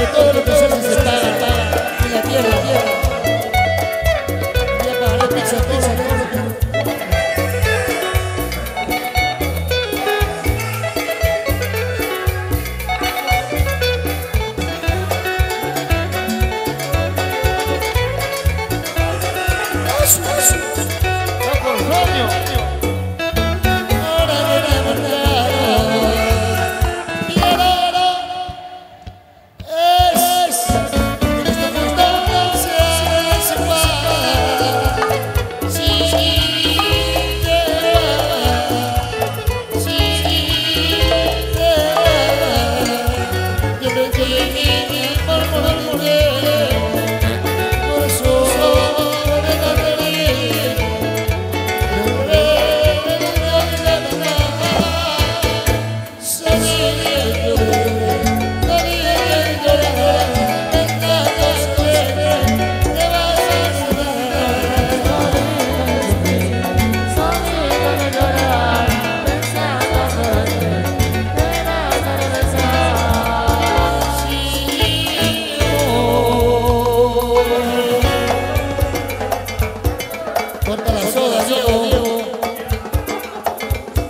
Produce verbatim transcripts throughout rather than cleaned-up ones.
que todo lo que hacemos está en la tierra, tierra. Voy a pagar la pizza, pizza,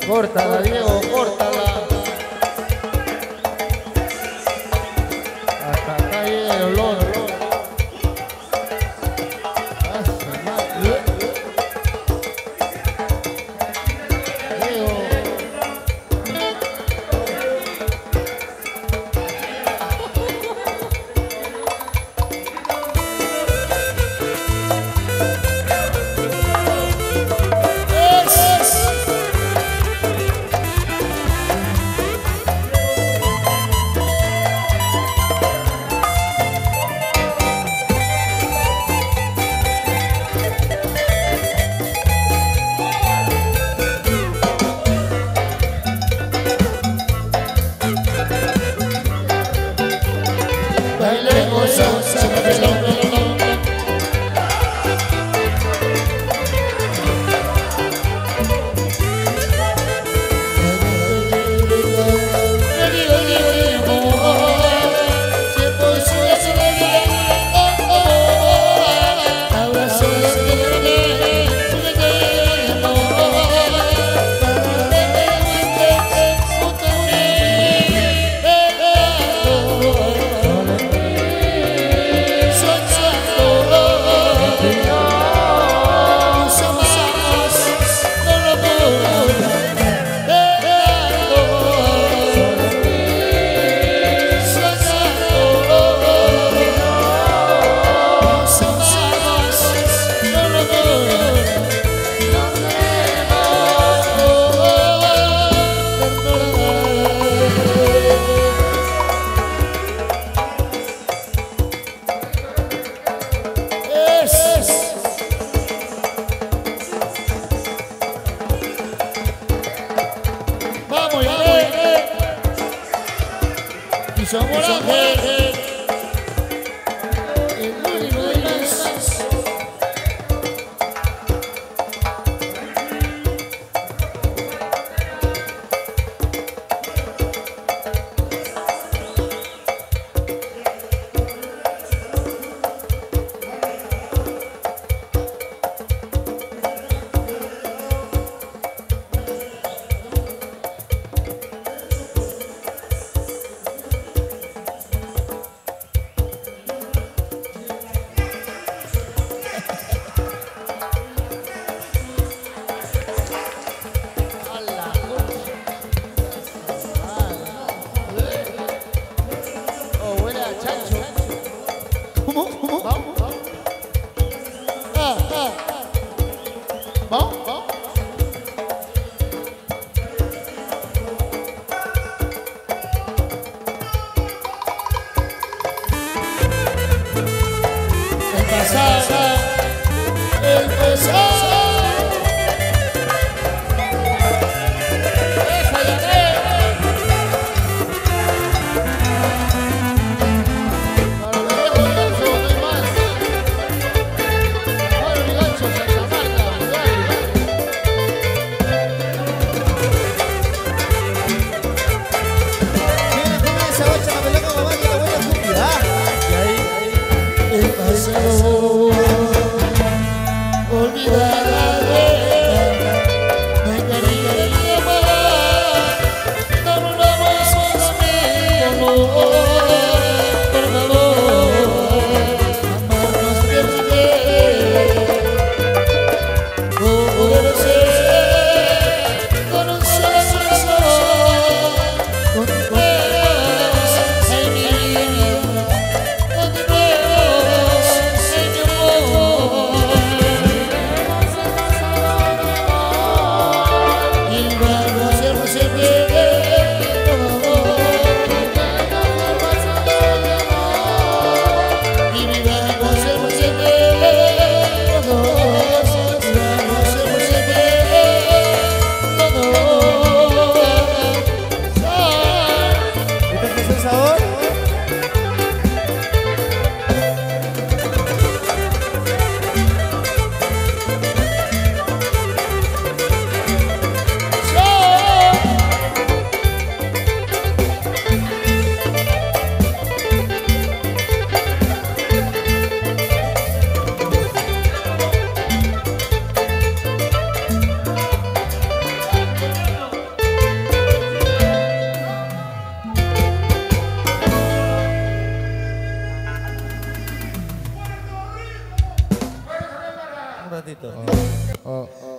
córtala, Diego, córtala. Hasta acá llega el olor, olor. Diego. Somos la mujer, el único de más. Vamos, vamos. Empezar, empezar. ¡Ah! berarti itu. Oh. Oh.